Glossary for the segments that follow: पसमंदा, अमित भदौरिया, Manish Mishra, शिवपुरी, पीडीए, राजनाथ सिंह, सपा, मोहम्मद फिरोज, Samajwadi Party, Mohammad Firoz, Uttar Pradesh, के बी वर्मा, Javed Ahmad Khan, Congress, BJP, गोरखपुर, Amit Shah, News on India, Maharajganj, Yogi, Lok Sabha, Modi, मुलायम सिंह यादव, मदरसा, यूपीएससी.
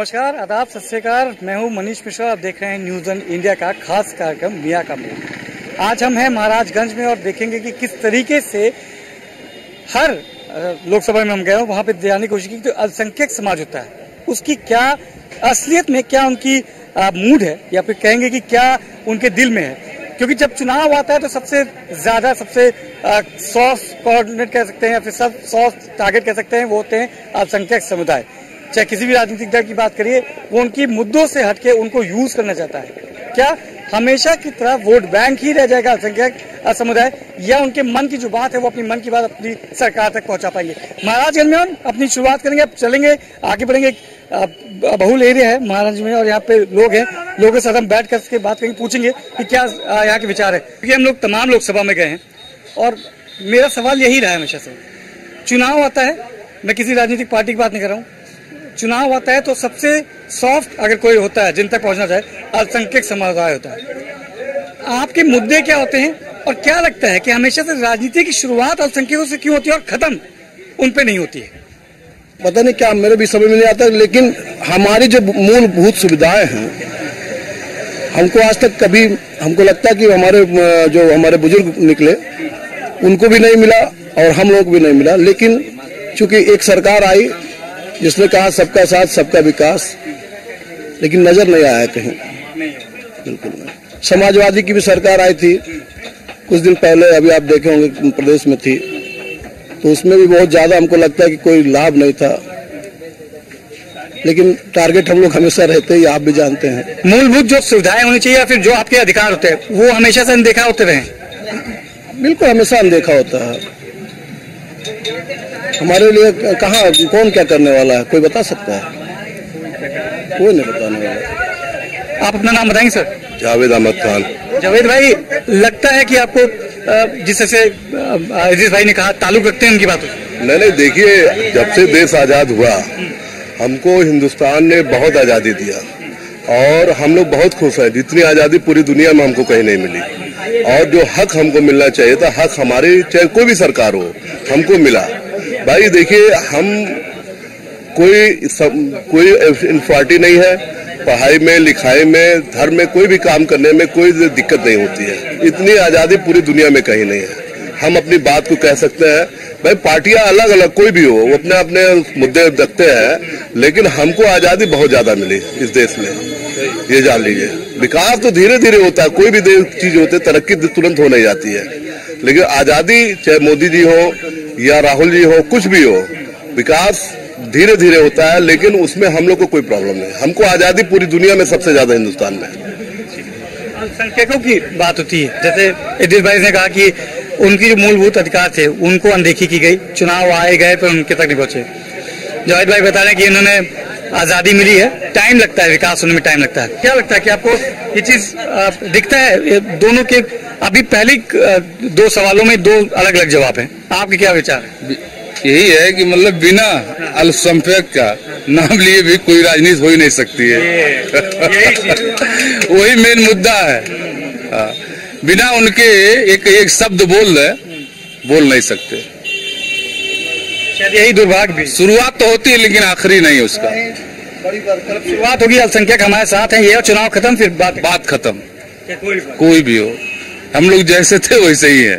नमस्कार, आदाब, सत श्री अकाल। मैं हूं मनीष मिश्रा, आप देख रहे हैं न्यूज ऑन इंडिया का खास कार्यक्रम मियां का मोड़। आज हम हैं महाराजगंज में और देखेंगे कि किस तरीके से हर लोकसभा में हम गए वहां पे जाने की कोशिश की तो अल्पसंख्यक समाज होता है उसकी क्या असलियत में क्या उनकी मूड है या फिर कहेंगे कि क्या उनके दिल में है, क्योंकि जब चुनाव आता है तो सबसे ज्यादा सबसे सॉफ्ट कोऑर्डिनेट कह सकते हैं या फिर सब सॉफ्ट टारगेट कह सकते हैं वो होते हैं अल्पसंख्यक समुदाय। चाहे किसी भी राजनीतिक दल की बात करिए, वो उनकी मुद्दों से हटके उनको यूज करना चाहता है। क्या हमेशा की तरह वोट बैंक ही रह जाएगा अल्पसंख्यक समुदाय, या उनके मन की जो बात है वो अपनी मन की बात अपनी सरकार तक पहुंचा पाएंगे। महाराजगंज में हम अपनी शुरुआत करेंगे, अब चलेंगे आगे बढ़ेंगे। बहुल एरिया है महाराज में और यहाँ पे लोग हैं, लोगों के साथ हम बैठ कर बात करेंगे, पूछेंगे कि क्या यहाँ के विचार है, क्योंकि हम लोग तमाम लोकसभा में गए हैं। और मेरा सवाल यही रहा है हमेशा से, चुनाव आता है, मैं किसी राजनीतिक पार्टी की बात नहीं कर रहा हूँ, चुनाव आता है तो सबसे सॉफ्ट अगर कोई होता है जिन तक पहुँचना चाहे अल्पसंख्यक समुदाय होता है। आपके मुद्दे क्या होते हैं और क्या लगता है कि हमेशा से राजनीति की शुरुआत अल्पसंख्यकों से क्यों होती है और खत्म उन पर नहीं होती है? पता नहीं क्या, मेरे भी समझ में नहीं आता, लेकिन हमारी जो मूलभूत सुविधाएं हैं हमको आज तक कभी, हमको लगता है कि हमारे जो हमारे बुजुर्ग निकले उनको भी नहीं मिला और हम लोग भी नहीं मिला। लेकिन चूंकि एक सरकार आई जिसने कहा सबका साथ सबका विकास, लेकिन नजर नहीं आया कहीं, बिल्कुल नहीं। समाजवादी की भी सरकार आई थी कुछ दिन पहले, अभी आप देखे होंगे प्रदेश में थी, तो उसमें भी बहुत ज्यादा हमको लगता है कि कोई लाभ नहीं था। लेकिन टारगेट हम लोग हमेशा रहते हैं, आप भी जानते हैं, मूलभूत जो सुविधाएं होनी चाहिए या फिर जो आपके अधिकार होते हैं वो हमेशा से अनदेखा होते रहे। बिल्कुल हमेशा अनदेखा होता है। हमारे लिए कहाँ कौन क्या करने वाला है, कोई बता सकता है? कोई नहीं बताने वाला। आप अपना नाम बताएंगे सर? जावेद अहमद खान। जावेद भाई, लगता है कि आपको जिससे अजीज भाई ने कहा ताल्लुक रखते हैं उनकी बातों? नहीं, देखिए जब से देश आजाद हुआ हमको हिंदुस्तान ने बहुत आज़ादी दिया और हम लोग बहुत खुश हैं। जितनी आज़ादी पूरी दुनिया में हमको कहीं नहीं मिली, और जो हक हमको मिलना चाहिए था, हक हमारे चाहे कोई भी सरकार हो, हमको मिला। भाई देखिए, हम कोई इन्फॉर्टी नहीं है, पढ़ाई में लिखाई में धर्म में कोई भी काम करने में कोई दिक्कत नहीं होती है। इतनी आज़ादी पूरी दुनिया में कहीं नहीं है। हम अपनी बात को कह सकते हैं। भाई पार्टियां अलग अलग कोई भी हो वो अपने अपने मुद्दे रखते हैं, लेकिन हमको आज़ादी बहुत ज्यादा मिली इस देश में, ये जान लीजिए। विकास तो धीरे धीरे होता है, कोई भी चीज होती है, तरक्की तुरंत हो नहीं जाती है, लेकिन आज़ादी चाहे मोदी जी हो या राहुल जी हो, कुछ भी हो, विकास धीरे धीरे होता है, लेकिन उसमें हम लोग को कोई प्रॉब्लम नहीं। हमको आज़ादी पूरी दुनिया में सबसे ज्यादा हिंदुस्तान में। अल्पसंख्यकों की बात होती है, जैसे इद्रिस भाई ने कहा कि उनकी जो मूलभूत अधिकार थे उनको अनदेखी की गई, चुनाव आए गए पर उनके तक नहीं पहुंचे। जावेद भाई बता रहे हैं कि इन्होंने आज़ादी मिली है, टाइम लगता है, विकास होने में टाइम लगता है। क्या लगता है कि आपको ये चीज दिखता है? दोनों के अभी पहले दो सवालों में दो अलग अलग जवाब हैं, आपके क्या विचार है? यही है कि मतलब बिना अल्पसंख्यक का नाम लिए भी कोई राजनीति हो ही नहीं सकती है। वही मेन मुद्दा है, बिना उनके एक एक शब्द बोल नहीं सकते। यही दुर्भाग्य भी, शुरुआत तो होती है लेकिन आखिरी नहीं उसका। शुरुआत होगी, अल्पसंख्यक हमारे साथ हैं, ये और चुनाव खत्म, फिर बात खत्म। कोई भी हो, हम लोग जैसे थे वैसे ही है,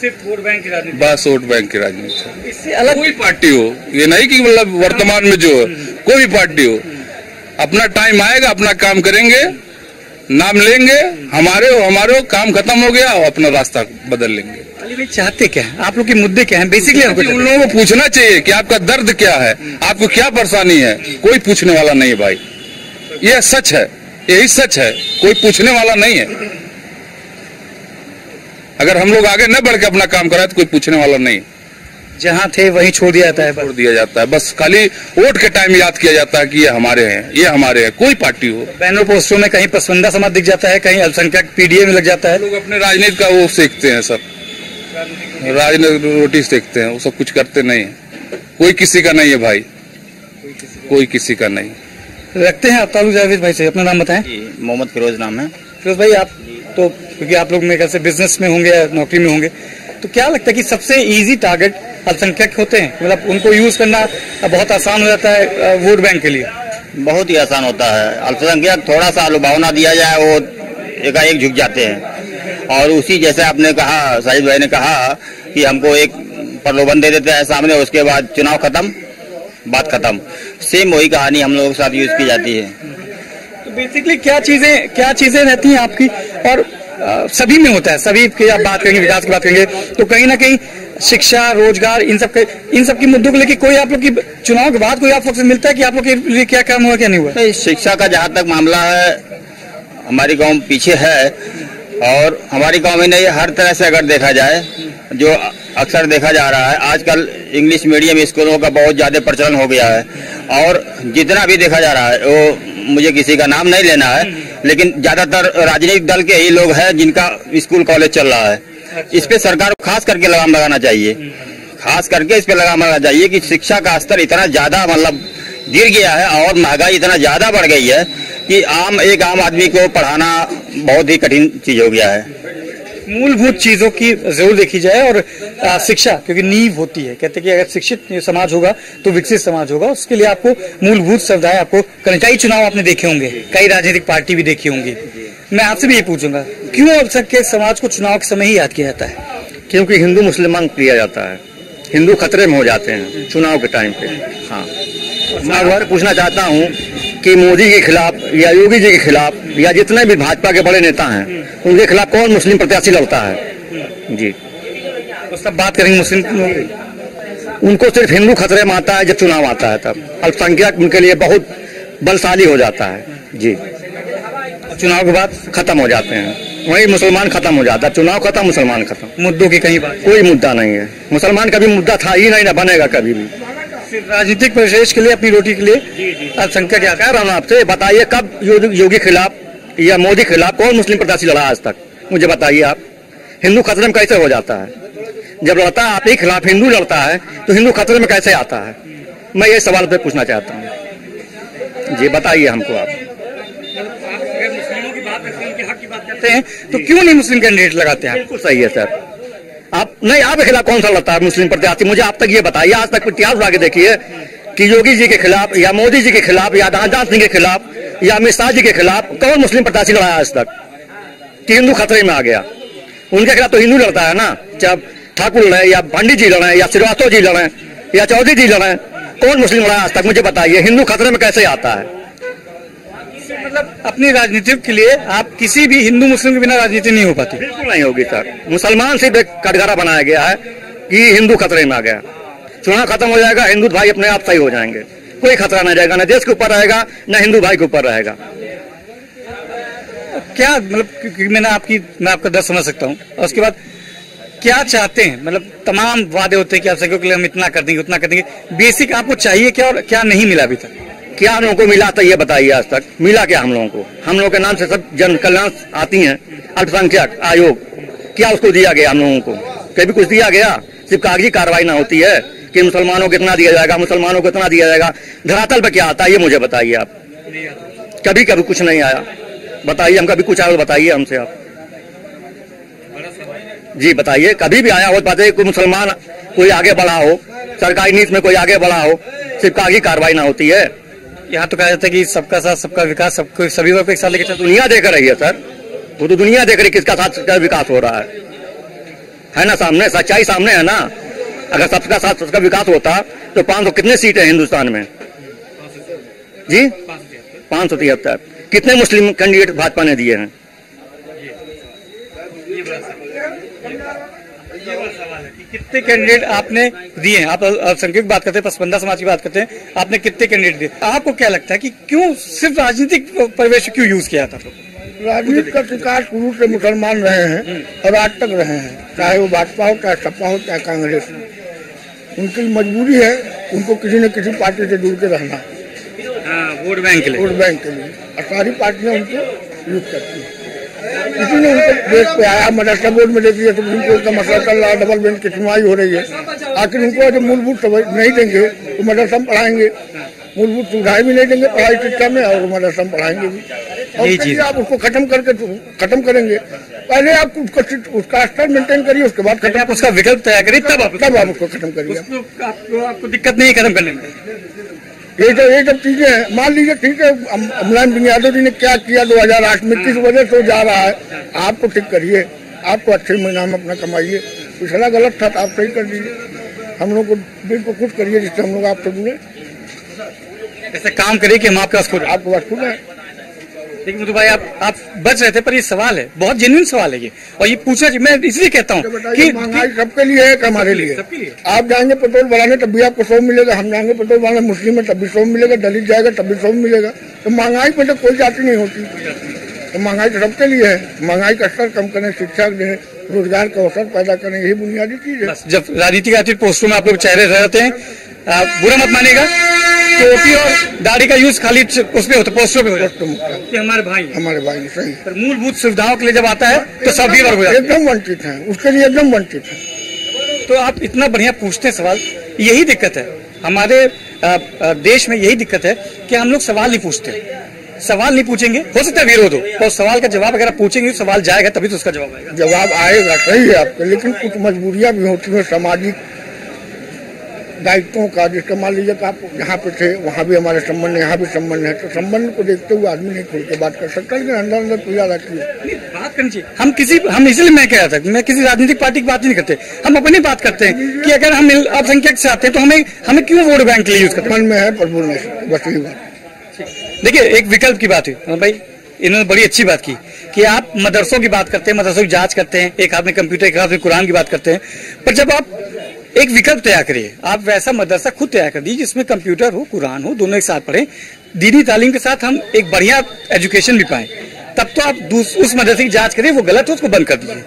सिर्फ वोट बैंक की राजनीति, बस वोट बैंक की राजनीति। इससे अलग कोई पार्टी हो, ये नहीं कि मतलब वर्तमान में जो कोई पार्टी हो, अपना टाइम आएगा, अपना काम करेंगे, नाम लेंगे हमारे हो, काम खत्म हो गया, अपना रास्ता बदल लेंगे। अली भाई चाहते क्या है, आप लोग के मुद्दे क्या हैं? बेसिकली उन लोगों को पूछना चाहिए कि आपका दर्द क्या है, आपको क्या परेशानी है। कोई पूछने वाला नहीं है भाई, यह सच है, यही सच है, कोई पूछने वाला नहीं है। अगर हम लोग आगे न बढ़ के अपना काम कराए तो कोई पूछने वाला नहीं, जहाँ थे वहीं छोड़ दिया जाता है। बस खाली वोट के टाइम याद किया जाता है कि ये हमारे हैं, ये हमारे हैं। कोई पार्टी हो, बैनर पोस्टरों में कहीं पसमंदा समाज दिख जाता है, कहीं अल्पसंख्यक पीडीए में लग जाता है। लोग अपने राजनीति का वो सीखते हैं, सब राजनीतिक रोटी सीखते हैं, वो सब कुछ करते नहीं है। कोई किसी का नहीं है भाई, कोई किसी का नहीं रखते हैं। आप जावेद भाई से अपना नाम बताएं? मोहम्मद फिरोज नाम है। फिरोज भाई, आप तो क्योंकि आप लोग मेरे ख्याल से बिजनेस में होंगे या नौकरी में होंगे, तो क्या लगता है कि सबसे इजी टारगेट अल्पसंख्यक होते हैं, मतलब उनको यूज करना बहुत आसान हो जाता है वोट बैंक के लिए, बहुत ही आसान होता है। अल्पसंख्यक थोड़ा सा लुभावना दिया जाए वो एकाएक झुक जाते हैं, और उसी जैसे आपने कहा, साजिद भाई ने कहा कि हमको एक प्रलोभन दे देते हैं सामने, उसके बाद चुनाव खत्म, बात खत्म। सेम वही कहानी हम लोगों के साथ यूज की जाती है। तो बेसिकली क्या चीजें रहती हैं आपकी, और सभी में होता है, सभी की आप बात करेंगे, विकास की बात करेंगे तो कहीं ना कहीं शिक्षा, रोजगार, इन सब के मुद्दों को लेकर कोई आप लोग की चुनाव के बाद कोई आप लोग से मिलता है कि आप लोग के लिए क्या काम हुआ क्या नहीं हुआ? नहीं, शिक्षा का जहाँ तक मामला है हमारी गाँव पीछे है, और हमारी गाँव में नहीं, हर तरह से अगर देखा जाए जो अक्सर देखा जा रहा है आजकल इंग्लिश मीडियम स्कूलों का बहुत ज्यादा प्रचलन हो गया है, और जितना भी देखा जा रहा है वो, मुझे किसी का नाम नहीं लेना है, लेकिन ज्यादातर राजनीतिक दल के ही लोग हैं जिनका स्कूल कॉलेज चल रहा है। इस पे सरकार को खास करके लगाम लगाना चाहिए, खास करके इस पे लगाम लगाना चाहिए कि शिक्षा का स्तर इतना ज्यादा मतलब गिर गया है, और महंगाई इतना ज्यादा बढ़ गई है कि एक आम आदमी को पढ़ाना बहुत ही कठिन चीज हो गया है। मूलभूत चीजों की जरूर देखी जाए, और शिक्षा क्योंकि नींव होती है, कहते हैं कि अगर शिक्षित समाज होगा तो विकसित समाज होगा, उसके लिए आपको मूलभूत सुविधाएं आपको करनी चाहिए। चुनाव आपने देखे होंगे, कई राजनीतिक पार्टी भी देखी होंगी, मैं आपसे भी ये पूछूंगा क्यों अल्पसंख्यक समाज को चुनाव के समय ही याद किया जाता है? क्योंकि हिंदू मुसलमान किया जाता है, हिंदू खतरे में हो जाते हैं चुनाव के टाइम पे। हाँ, मैं और पूछना चाहता हूँ कि मोदी के खिलाफ या योगी जी के खिलाफ या जितने भी भाजपा के बड़े नेता हैं उनके खिलाफ कौन मुस्लिम प्रत्याशी लड़ता है? जी, तो सब बात करेंगे मुस्लिम, उनको सिर्फ हिंदू खतरे में आता है, जब चुनाव आता है तब अल्पसंख्यक उनके लिए बहुत बलशाली हो जाता है। जी, चुनाव के बाद खत्म हो जाते हैं, वही मुसलमान खत्म हो जाता है, चुनाव खत्म, मुसलमान खत्म, मुद्दों की कहीं बात, कोई मुद्दा नहीं है, मुसलमान कभी मुद्दा था ही नहीं, ना बनेगा कभी भी। राजनीतिक परिवेश के लिए, अपनी रोटी के लिए अल्पसंख्यक क्या कह रहा हूँ आपसे, बताइए कब योगी खिलाफ या मोदी खिलाफ कौन मुस्लिम प्रत्याशी लड़ा आज तक? मुझे बताइए आप, हिंदू खतरे में कैसे हो जाता है? जब लड़ता है आपके खिलाफ हिंदू लड़ता है तो हिंदू खतरे में कैसे आता है? मैं ये सवाल पे पूछना चाहता हूँ, जी बताइए हमको आप। अगर मुस्लिमों की बात करते हैं, उनके हक की बात करते हैं, तो क्यों नहीं मुस्लिम कैंडिडेट लगाते हैं? बिल्कुल सही है सर आप, नहीं आपके खिलाफ कौन सा लड़ता है मुस्लिम प्रत्याशी? मुझे आप तक ये बताइए, आज तक इतिहास उठा के देखिए कि योगी जी के खिलाफ या मोदी जी के खिलाफ या राजनाथ सिंह के खिलाफ या अमित शाह जी के खिलाफ कौन मुस्लिम प्रत्याशी लड़ा आज तक कि हिंदू खतरे में आ गया? उनके खिलाफ तो हिंदू लड़ता है ना, चाहे ठाकुर लड़े या पंडित जी लड़े या श्रीवास्तव जी लड़े या चौधरी जी लड़े, कौन मुस्लिम लड़ा आज तक? मुझे बताइए हिंदू खतरे में कैसे आता है? मतलब अपनी राजनीति के लिए आप किसी भी हिंदू मुस्लिम के बिना राजनीति नहीं हो पाती? बिल्कुल नहीं होगी सर, मुसलमान सिर्फ एक कटघरा बनाया गया है कि हिंदू खतरे में आ गया, चुनाव खत्म हो जाएगा, हिंदू भाई अपने आप सही हो जाएंगे, कोई खतरा नहीं रहेगा, न देश के ऊपर रहेगा न हिंदू भाई के ऊपर रहेगा। क्या मतलब मैं आपका दर्द समझ सकता हूँ, और उसके बाद क्या चाहते हैं? मतलब तमाम वादे होते हैं कि अल्पसंख्यकों के लिए हम इतना कर देंगे, उतना कर देंगे, बेसिक आपको चाहिए क्या और क्या नहीं मिला अभी तक? क्या हम लोगों को मिला था ये बताइए, आज तक मिला क्या हम लोगों को? हम लोगों के नाम से सब जन कल्याण आती हैं, अल्पसंख्यक आयोग, क्या उसको दिया गया हम लोगों को? कभी कुछ दिया गया? सिर्फ कागजी कार्रवाई ना होती है कि मुसलमानों को इतना दिया जाएगा, मुसलमानों को इतना दिया जाएगा, धरातल पर क्या आता है ये मुझे बताइए आप। कभी कुछ नहीं आया, बताइए हम, कभी कुछ आया बताइए हमसे आप, जी बताइए, कभी भी आया हो बताइए, कोई मुसलमान कोई आगे बढ़ा हो, सरकारी नीति में कोई आगे बढ़ा हो, सिर्फ कागजी कार्रवाई ना होती है। यहाँ तो कहा जाता है कि सबका साथ सबका विकास, सबको सभी लोग एक साथ लेके चलते, दुनिया देख रही है सर, वो तो दुनिया देख रही है किसका साथ सबका विकास हो रहा है ना, सामने सच्चाई सामने है ना। अगर सबका साथ सबका विकास होता तो 500 कितने सीट है हिंदुस्तान में? जी 573। कितने मुस्लिम कैंडिडेट भाजपा ने दिए हैं? कितने कैंडिडेट आपने दिए हैं? आप अल्पसंख्यक बात करते हैं, पसमंदा समाज की बात करते हैं, आपने कितने कैंडिडेट दिए? आपको क्या लगता है कि क्यों सिर्फ राजनीतिक परिवेश क्यों यूज किया था? राजनीति का शिकार शुरू से मुसलमान रहे हैं और आज तक रहे हैं, चाहे वो भाजपा हो, चाहे सपा हो, चाहे कांग्रेस हो, उनकी मजबूरी है, उनको किसी न किसी पार्टी से जुड़ के रहना, वोट बैंक के लिए सारी पार्टियाँ उनको यूज करती है। किसी ने उनको देश पे आया, मदरसा बोर्ड में देखिए सुप्रीम कोर्ट का मसला चल रहा है, डबल बेंच की सुनवाई हो रही है, आखिर उनको जब मूलभूत नहीं देंगे तो मदरसा में पढ़ाएंगे, मूलभूत सुविधाएं भी नहीं देंगे पढ़ाई शिक्षा में, और मदरसा में पढ़ाएंगे भी, और आप उसको खत्म करेंगे पहले आप उसका स्तर मेंटेन करिए, उसके बाद पहले आप उसका विकल्प तैयार करिए, तब आप उसको खत्म करिए। आपको दिक्कत नहीं है खत्म करने में? ये जब चीजें हैं, मान लीजिए ठीक है, मुलायम सिंह यादव जी ने क्या किया 2008 में, किस वजह से जा रहा है, आपको ठीक करिए, आपको अच्छे इनाम अपना कमाइए। पिछला गलत था तो आप सही कर दीजिए, हम लोग को बिल्कुल कुछ करिए जिससे हम लोग आपसे जुड़े, ऐसे काम करिए कि हम आपके पास खुद आए। लेकिन मुझे भाई आप बच रहे थे, पर ये सवाल है, बहुत जेन्युइन सवाल है ये, और ये पूछा मैं इसलिए कहता हूँ कि महंगाई सबके लिए है, हमारे लिए। आप जाएंगे पेट्रोल बढ़ाने तब भी आपको 100 मिलेगा, हम जाएंगे पेट्रोल बढ़ाने मुस्लिम में तब भी 100 मिलेगा, दलित जाएगा तब भी 100 मिलेगा। तो महंगाई में तो कोई जाति नहीं होती, तो महंगाई तो सबके लिए है। महंगाई का स्तर कम करें, शिक्षा दें, रोजगार का अवसर पैदा करें, यही बुनियादी चीज है। जब राजनीति के पोस्टों में आप लोग चेहरे रहते हैं, बुरा मत मानेगा, टोपी और दाढ़ी का यूज खाली उसमें होता, पोस्टों पे होता है कि हमारे भाई सही। पर मूलभूत सुविधाओं के लिए जब आता है तो सभी वर्ग एकदम वंचित हैं, उसके लिए एकदम वंचित हैं। तो आप इतना बढ़िया पूछते हैं सवाल, यही दिक्कत है हमारे देश में, यही दिक्कत है कि हम लोग सवाल नहीं पूछते, सवाल नहीं पूछेंगे, हो सकता है विरोध हो, और सवाल का जवाब अगर आप पूछेंगे तो सवाल जाएगा, तभी तो उसका जवाब आएगा। सही है आपका, लेकिन कुछ मजबूरियां भी होती है, सामाजिक दायित्वों का, जिसका मान लीजिए कि आप यहाँ पे थे, वहाँ भी हमारे संबंध है, यहाँ भी संबंध है, तो संबंध को देखते हुए आदमी नहीं खुल के बात कर सकता, लेकिन अंदर अंदर पूजा रखिए, बात करनी चाहिए। हम इसलिए मैं कह रहा था, मैं किसी राजनीतिक पार्टी की बात नहीं करते, हम अपनी बात करते हैं कि अगर हम अल्पसंख्यक से आते हैं तो हमें क्यों वोट बैंक के लिए यूज करते हैं, मन में है पर बोल नहीं सकते, बस यही बात। देखिए एक विकल्प की बात हुई भाई, इन्होंने बड़ी अच्छी बात की कि आप मदरसों की बात करते हैं, मदरसों की जांच करते हैं, एक हाथ में कंप्यूटर एक हाथ में कुरान की बात करते हैं, पर जब आप एक विकल्प तैयार करिए, आप वैसा मदरसा खुद तैयार कर दीजिए जिसमें कंप्यूटर हो, कुरान हो, दोनों एक साथ पढ़ें, दीनी तालीम के साथ हम एक बढ़िया एजुकेशन भी पाएं, तब तो आप उस मदरसे की जांच करिए, वो गलत हो उसको बंद कर दीजिए,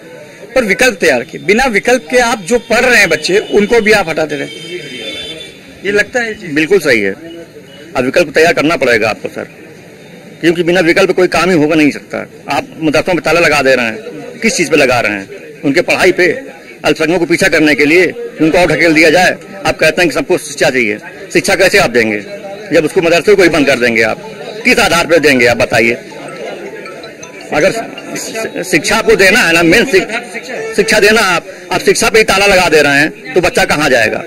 पर विकल्प तैयार किए। बिना विकल्प के आप जो पढ़ रहे हैं बच्चे उनको भी आप हटा दे रहे हैं, ये लगता है बिल्कुल सही है। अब विकल्प तैयार करना पड़ेगा आपको सर, क्योंकि बिना विकल्प कोई काम ही होगा नहीं सकता। आप मदरसों में ताला लगा दे रहे हैं, किस चीज पे लगा रहे हैं, उनके पढ़ाई पे, अल्पसंख्यकों को पीछा करने के लिए, उनको और ढकेल दिया जाए। आप कहते हैं कि सबको शिक्षा चाहिए, शिक्षा कैसे आप देंगे जब उसको मदरसे को ही बंद कर देंगे? आप किस आधार पर देंगे आप बताइए? अगर शिक्षा को देना है ना, मेन शिक्षा देना, आप शिक्षा पे ही ताला लगा दे रहे हैं तो बच्चा कहाँ जाएगा?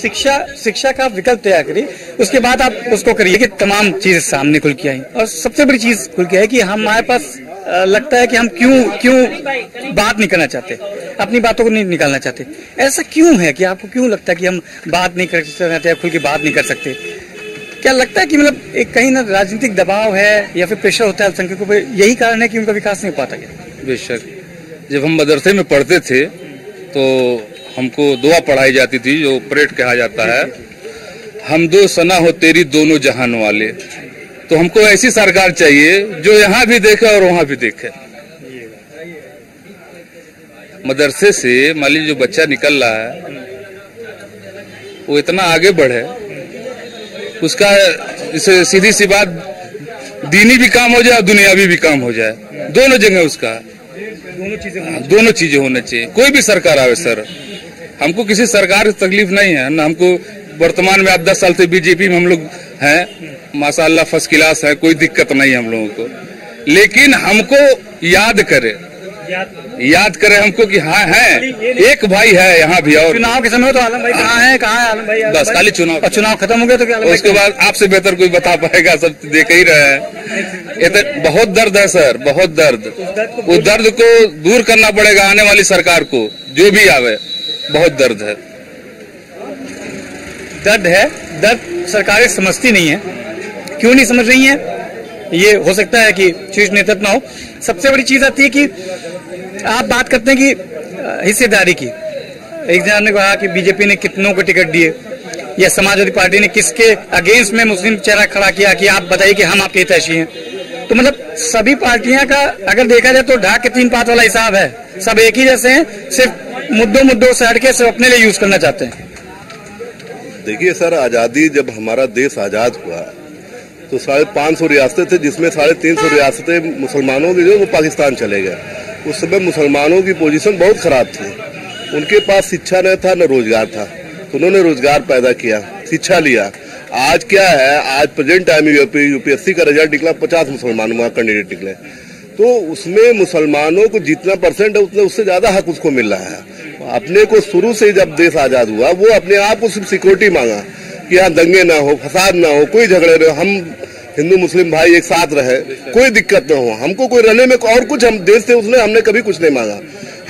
शिक्षा का विकल्प तैयार करिए, उसके बाद आप उसको करिए कि तमाम चीजें सामने खुल के आई, और सबसे बड़ी चीज खुल के आई कि हमारे पास लगता है कि हम क्यों बात नहीं करना चाहते, अपनी बातों को नहीं निकालना चाहते। ऐसा क्यों है कि आपको क्यों लगता है कि हम बात नहीं कर सकते, खुल के बात नहीं कर सकते? क्या लगता है कि मतलब एक कहीं ना राजनीतिक दबाव है या फिर प्रेशर होता है अल्पसंख्यकों पर, यही कारण है कि उनका विकास नहीं हो पाता? क्या बेशक जब हम मदरसे में पढ़ते थे तो हमको दुआ पढ़ाई जाती थी जो परेड कहा जाता है, हम दो सना हो तेरी दोनों जहान वाले। तो हमको ऐसी सरकार चाहिए जो यहाँ भी देखे और वहाँ भी देखे। मदरसे से मान लीजिए जो बच्चा निकल रहा है वो इतना आगे बढ़े, उसका इसे सीधी सी बात दीनी भी काम हो जाए और दुनियावी भी काम हो जाए, दोनों जगह उसका दोनों चीजें होना चाहिए। कोई भी सरकार आवे सर, हमको किसी सरकार की तकलीफ नहीं है ना। हमको वर्तमान में आप 10 साल से बीजेपी में हम लोग हैं, माशाल्लाह फर्स्ट क्लास है, कोई दिक्कत नहीं है हम लोगों को, लेकिन हमको याद करे हमको कि हाँ है एक भाई है यहाँ भी। और चुनाव के समय तो आलम भाई कहाँ है आलम भाई, बस खाली चुनाव खत्म हो गया तो क्या? उसके बाद आपसे बेहतर कोई बता पाएगा, सब देख ही रहे हैं। ये तो बहुत दर्द है सर, बहुत दर्द। उस दर्द को दूर करना पड़ेगा आने वाली सरकार को, जो भी आवे। बहुत दर्द है, दर्द सरकारें समझती नहीं है। क्यों नहीं समझ रही है, ये हो सकता है कि शीर्ष नेतृत्व ना हो। सबसे बड़ी चीज आती है कि आप बात करते हैं कि हिस्सेदारी की। एक जन ने कहा कि बीजेपी ने कितनों को टिकट दिए या समाजवादी पार्टी ने किसके अगेंस्ट में मुस्लिम चेहरा खड़ा किया कि आप बताइए कि हम आपके हितैषी हैं। तो मतलब सभी पार्टियां का अगर देखा जाए तो ढाक के तीन पात वाला हिसाब है, सब एक ही जैसे हैं, सिर्फ मुद्दों से हटके सब अपने लिए यूज करना चाहते हैं। देखिए सर, आजादी जब हमारा देश आजाद हुआ तो 550 रियासतें थे, जिसमें 350 रियासतें मुसलमानों की जो वो पाकिस्तान चले गए। उस समय मुसलमानों की पोजीशन बहुत खराब थी, उनके पास शिक्षा न था न रोजगार था, तो उन्होंने रोजगार पैदा किया, शिक्षा लिया। आज क्या है, आज प्रेजेंट टाइम यूपीएससी का रिजल्ट निकला, 50 मुसलमान कैंडिडेट निकले, तो उसमें मुसलमानों को जितना % है उतना उससे ज्यादा हक उसको मिल रहा है। अपने को शुरू से जब देश आजाद हुआ वो अपने आप को सिर्फ सिक्योरिटी मांगा कि यहाँ दंगे ना हो, फसाद ना हो, कोई झगड़े ना हो, हम हिंदू मुस्लिम भाई एक साथ रहे, कोई दिक्कत ना हो, हमको कोई रहने में और कुछ हम देश से उसने हमने कभी कुछ नहीं मांगा।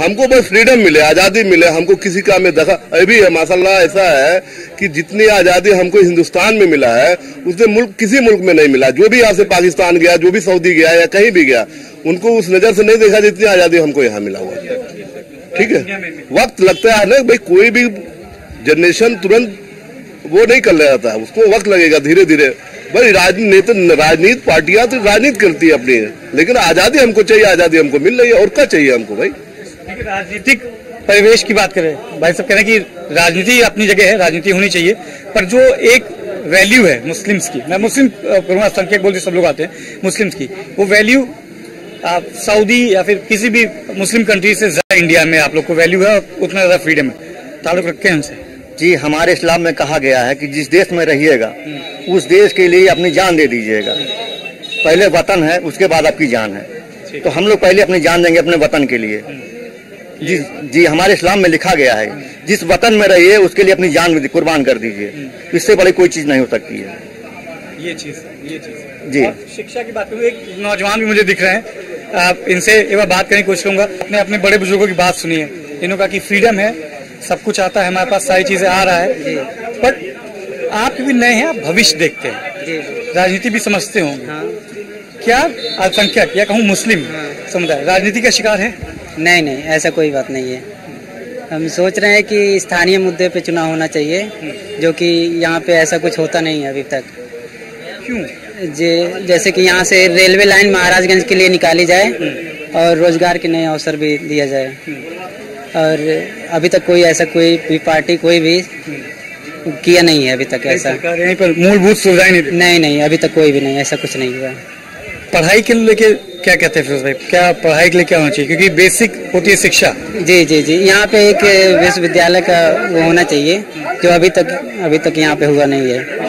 हमको बस फ्रीडम मिले, आजादी मिले, हमको किसी काम में दखल अभी है। माशाल्लाह ऐसा है कि जितनी आजादी हमको हिंदुस्तान में मिला है उसने मुल्क किसी मुल्क में नहीं मिला। जो भी यहाँ से पाकिस्तान गया, जो भी सऊदी गया या कहीं भी गया, उनको उस नजर से नहीं देखा जितनी आजादी हमको यहाँ मिला हुआ। ठीक है, वक्त लगता है ना भाई, कोई भी जनरेशन तुरंत वो नहीं कर ले जाता है, उसको वक्त लगेगा धीरे धीरे। भाई राजनीतिक पार्टियां तो राजनीति करती है अपनी, लेकिन आजादी हमको चाहिए, आजादी हमको मिल रही है और क्या चाहिए हमको भाई। राजनीतिक परिवेश की बात करें, भाई साहब कह रहे हैं कि राजनीति अपनी जगह है, राजनीति होनी चाहिए, पर जो एक वैल्यू है मुस्लिम्स की, मैं मुस्लिम करूँगा संकेत बोलते सब लोग आते हैं, मुस्लिम्स की वो वैल्यू आप सऊदी या फिर किसी भी मुस्लिम कंट्री से ज्यादा इंडिया में आप लोग को वैल्यू है, उतना ज्यादा फ्रीडम है। ताल्लुक रखते हैं हमसे जी। हमारे इस्लाम में कहा गया है कि जिस देश में रहिएगा उस देश के लिए अपनी जान दे दीजिएगा। पहले वतन है, उसके बाद आपकी जान है, तो हम लोग पहले अपनी जान देंगे अपने वतन के लिए। जी हमारे इस्लाम में लिखा गया है जिस वतन में रहिए उसके लिए अपनी जान कुर्बान कर दीजिए, इससे बड़ी कोई चीज नहीं हो सकती है। ये चीज जी। शिक्षा की बात करूँ, एक नौजवान भी मुझे दिख रहे हैं, आप इनसे एक बार बात करने की कोशिश करूंगा। अपने अपने बड़े बुजुर्गों की बात सुनिए, इन्होंने कहा कि फ्रीडम है, सब कुछ आता है हमारे पास, सारी चीजें आ रहा है, पर आप भी नए हैं, आप भविष्य देखते हैं, राजनीति भी समझते होंगे, क्या अल्पसंख्यक या कहूँ मुस्लिम समुदाय राजनीति का शिकार है? नहीं नहीं, ऐसा कोई बात नहीं है। हम सोच रहे हैं कि स्थानीय मुद्दे पे चुनाव होना चाहिए, जो कि यहाँ पे ऐसा कुछ होता नहीं है अभी तक। क्यों? जैसे कि यहाँ से रेलवे लाइन महाराजगंज के लिए निकाली जाए और रोजगार के नए अवसर भी दिया जाए, और अभी तक कोई ऐसा कोई भी पार्टी कोई भी किया नहीं है अभी तक ऐसा। पर मूलभूत सुविधाएं नहीं, अभी तक कोई भी नहीं, ऐसा कुछ नहीं हुआ। पढ़ाई के लेके क्या कहते हैं फिरोज भाई, क्या पढ़ाई के लिए क्या होना चाहिए, क्योंकि बेसिक होती है शिक्षा? जी, यहाँ पे एक विश्वविद्यालय का वो होना चाहिए जो अभी तक यहाँ पे हुआ नहीं है।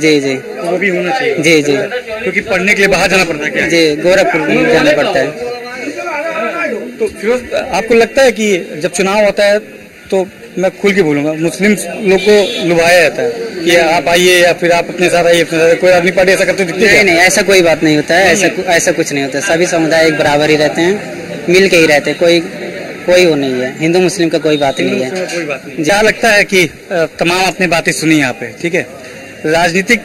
जी, वो भी होना चाहिए। जी, क्योंकि पढ़ने के लिए बाहर जाना पड़ता है क्या? जी, गोरखपुर जाना पड़ता है। तो फिरोज आपको लगता है कि जब चुनाव होता है तो मैं खुल के बोलूंगा मुस्लिम लोग को लुभाया जाता है कि आप आइए या फिर आप अपने साथ आइए, कोई आदमी पार्टी ऐसा करते? नहीं, ऐसा कोई बात नहीं होता है, ऐसा कुछ नहीं होता है। सभी समुदाय एक बराबर ही रहते हैं, मिल के ही रहते हैं, कोई वो नहीं है, हिंदू मुस्लिम का कोई बात ही नहीं है। जहाँ लगता है कि तमाम अपने बातें सुनी यहाँ पे, ठीक है, राजनीतिक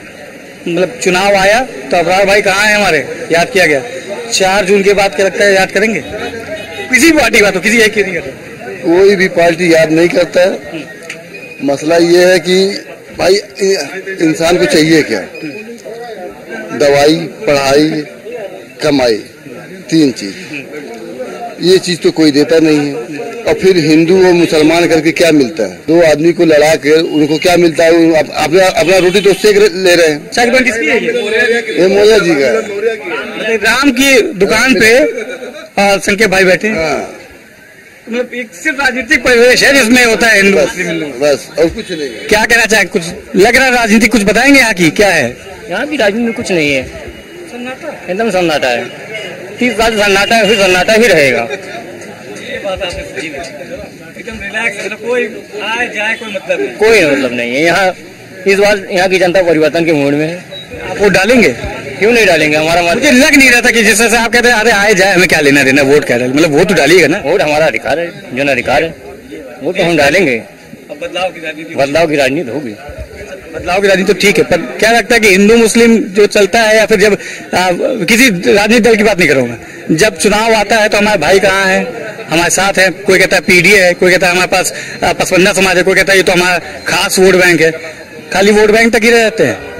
मतलब चुनाव आया तो अब्रार भाई कहाँ है हमारे, याद किया गया 4 जून के बाद, क्या लगता है याद करेंगे? किसी भी पार्टी बात हो, किसी एक नहीं करता, कोई भी पार्टी याद नहीं करता है। मसला ये है कि भाई इंसान को चाहिए क्या, दवाई, पढ़ाई, कमाई, 3 चीज, ये चीज तो कोई देता नहीं है। और फिर हिंदू और मुसलमान करके क्या मिलता है, 2 आदमी को लड़ा कर उनको क्या मिलता है, अपना रोटी तो उससे ले रहे हैं। चाय किसकी है? ये मौर्या जी का है। राम की दुकान पे संख्या भाई बैठे, मतलब एक सिर्फ राजनीतिक परिवेश है जिसमें होता है हिंदू मुस्लिम, बस और कुछ नहीं। क्या कहना चाहें, कुछ लग रहा है राजनीति कुछ बताएंगे यहाँ की क्या है? यहाँ की राजनीति में कुछ नहीं है, एकदम सन्नाटा है, सन्नाटा है, फिर सन्नाटा ही रहेगा। कोई मतलब नहीं है यहाँ। इस बार यहाँ की जनता परिवर्तन के मूड में है। आप वोट डालेंगे? क्यों नहीं डालेंगे, हमारा मुझे लग नहीं रहा था कि जिस तरह से आप कहते हैं अरे आए जाए हमें क्या लेना देना, वोट कह रहे हैं, मतलब वोट तो डालिएगा ना, वोट हमारा अधिकार है, जन अधिकार है, वो तो हम डालेंगे। बदलाव की राजनीति होगी, बदलाव की राजनीति तो ठीक है, पर क्या लगता है कि हिंदू मुस्लिम जो चलता है, या फिर जब किसी राजनीतिक दल की बात नहीं करूँगा, जब चुनाव आता है तो हमारे भाई कहाँ है, हमारे साथ है, कोई कहता है पीडीए है, कोई कहता है हमारे पास पसमंदा समाज है, कोई कहता है ये तो हमारा खास वोट बैंक है, खाली वोट बैंक तक ही रहते हैं।